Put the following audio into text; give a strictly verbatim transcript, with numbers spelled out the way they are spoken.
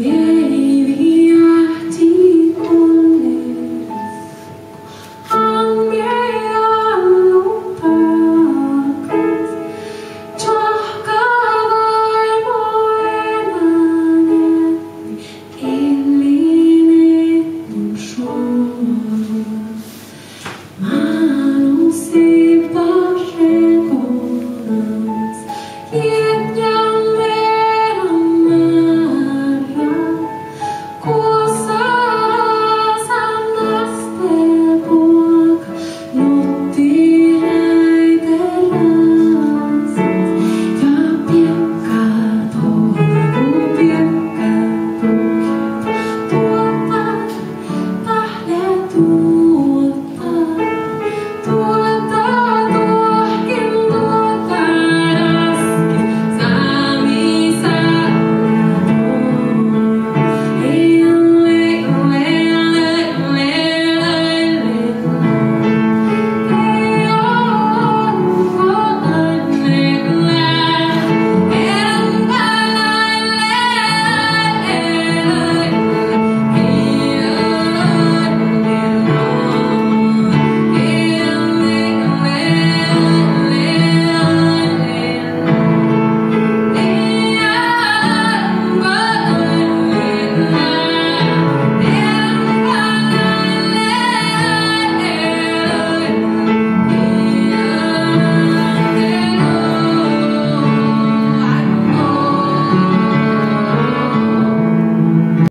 Yeah.